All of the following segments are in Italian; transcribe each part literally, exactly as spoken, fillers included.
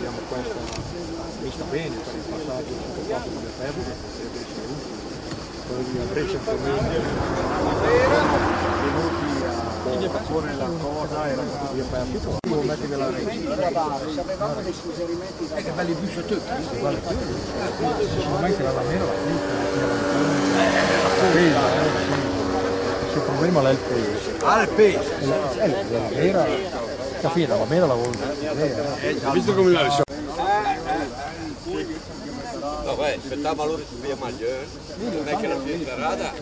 sappiamo questo vista bene per il passaggio sul passaggio delle Pebble, potrebbe essere utile, quello di Brescia Formentera. A porre la cosa era così aperto, come mettete la rete? Sapevamo dei suggerimenti da... Eh che belli bici a tutti, guarda qui, sicuramente la lavera la pizza, il suo problema è il peso. Ah, il peso? Eh, la lavera, capire, la lavera la volta. Hai visto come la lasciamo? Vabbè, aspettava loro su via Maglione, non è che la via interrada,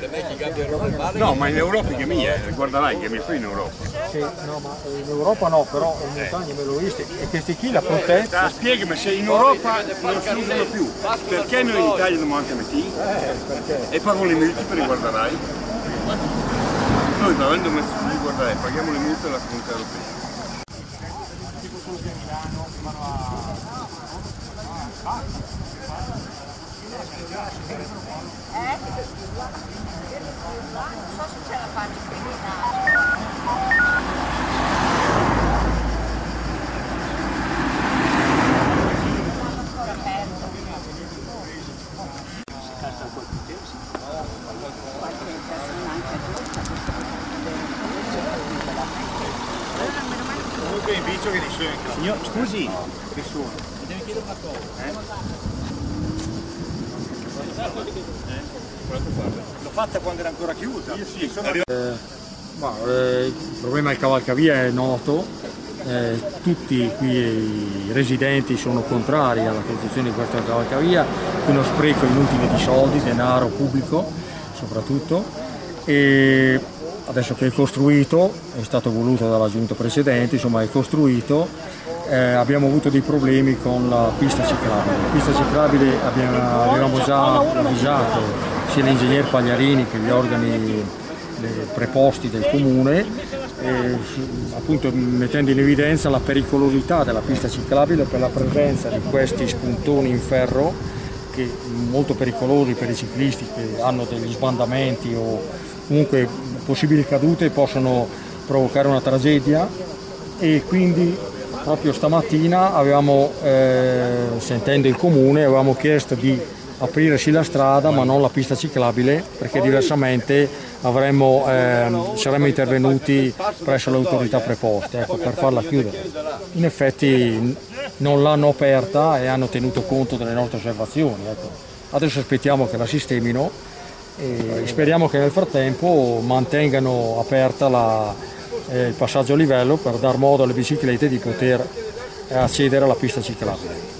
le vecchie gabbie europee. No, ma in Europa che mi è, guarderai che mi fai in Europa. Sì, no, ma in Europa no, però in montagna me lo viste, e questi chi la protegge? Spiegami, se in Europa non si usano più, perché noi in Italia non manca metti? E pagano le multe per i guardarai? Noi pagando i guardarai, paghiamo le multe alla comunità europea. Tipo quello che a Milano, vanno a... Comunque il bicio che risuona. Signor, scusi, risuona. Mi devi chiedere una cosa. L'ho fatta quando era ancora chiusa. Sì, sono... eh, ma, eh, il problema del cavalcavia è noto, eh, tutti qui i residenti sono contrari alla costruzione di questo cavalcavia, è uno spreco inutile di soldi, denaro pubblico soprattutto, e adesso che è costruito, è stato voluto dalla giunta precedente, insomma è costruito, eh, abbiamo avuto dei problemi con la pista ciclabile. La pista ciclabile abbiamo, avevamo già avvisato sia l'ingegner Pagliarini che gli organi preposti del comune, eh, appunto mettendo in evidenza la pericolosità della pista ciclabile per la presenza di questi spuntoni in ferro che molto pericolosi per i ciclisti, che hanno degli sbandamenti o comunque possibili cadute, possono provocare una tragedia. E quindi proprio stamattina avevamo, eh, sentendo il comune, avevamo chiesto di aprirsi la strada ma non la pista ciclabile, perché diversamente avremmo, eh, saremmo intervenuti presso le autorità preposte, ecco, per farla chiudere. In effetti non l'hanno aperta e hanno tenuto conto delle nostre osservazioni, ecco. Adesso aspettiamo che la sistemino e speriamo che nel frattempo mantengano aperta la, eh, il passaggio a livello per dar modo alle biciclette di poter accedere alla pista ciclabile.